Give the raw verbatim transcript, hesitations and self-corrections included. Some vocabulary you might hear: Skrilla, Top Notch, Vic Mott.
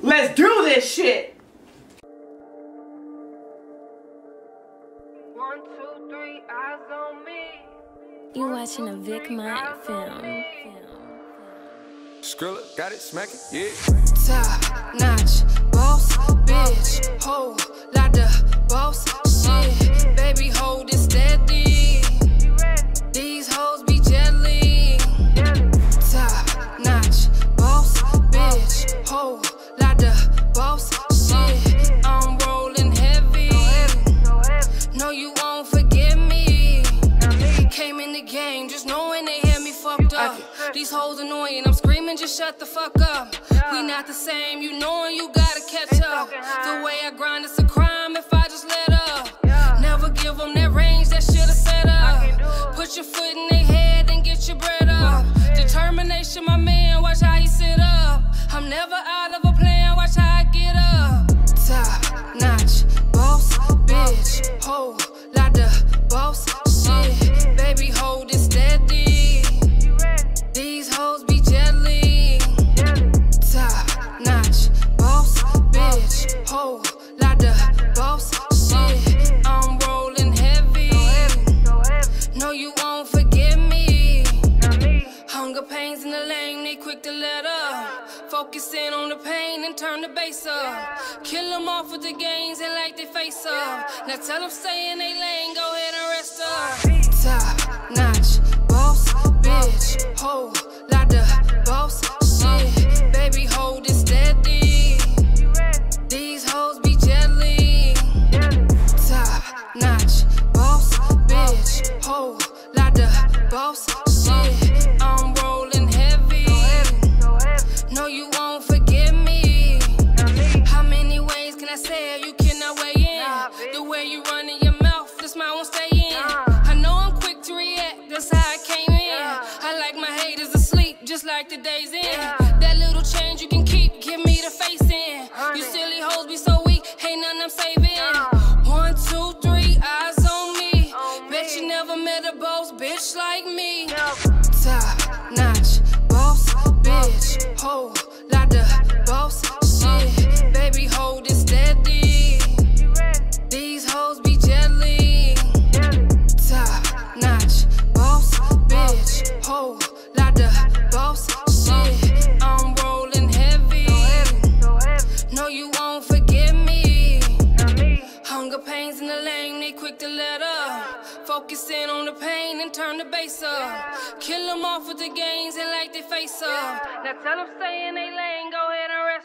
Let's do this shit. One, two, three, eyes on me. You watching a Vic Mott film. Skrilla, got it, smack it, yeah. Top notch, boss, bitch, whole lot of boss shit. Baby, hold it steady. These hoes be jelly. Top notch, boss, bitch, whole lot of boss shit. I'm rolling heavy. No, you won't forgive me. Came in the game just knowing they had me fucked up. These hoes annoying, I'm screaming, just shut the fuck up. Yeah. We not the same, you knowin' you gotta catch ain't up. The way I grind, it's a crime if I just let up. Yeah. Never give them that range, that shit'll set up. Put your foot in their head and get your bread up. Yeah. Determination, my man, watch how he sit up. I'm never out of a plan, watch how I get up. Top notch, boss, bitch, whole lot of boss shit. Baby, hold it steady. These hoes be jelly. Top notch, boss, bitch, whole lot of boss shit. I'm rolling heavy. No, you won't forgive me. Hunger pains in the lane, they quick to let up. Focus in on the pain and turn the bass up. Kill them off with the gains and light their face up. Now tell them stay in they lane, go ahead and rest up. Top notch. Bitch, whole lot of boss shit. Baby, hold it steady. These hoes be jelly. Top notch, boss, bitch, whole lot of boss shit. I'm rolling heavy. No, you won't forgive me. How many ways can I say you cannot weigh in? The way you run in your mouth, the smile won't stay in. I know I'm quick to react, that's how I came in. Just like the days in, yeah. That little change you can keep, give me the face in. Earn you it. Silly hoes be so weak, ain't nothing I'm saving. Uh. One, two, three, eyes on me. On Bet me. You never met a boss bitch like me. Never. Top notch, boss, bitch, whole lot of boss shit. Baby, hold it steady. These hoes be jelly. Top notch, boss, bitch, whole lot of boss shit. I'm rolling heavy. No, you won't forgive me. Hunger pains in the lane, they quick to let up. Focus in on the pain and turn the bass up. Kill them off with the gains and light their face up. Now tell them stay in they lane, go ahead and rest.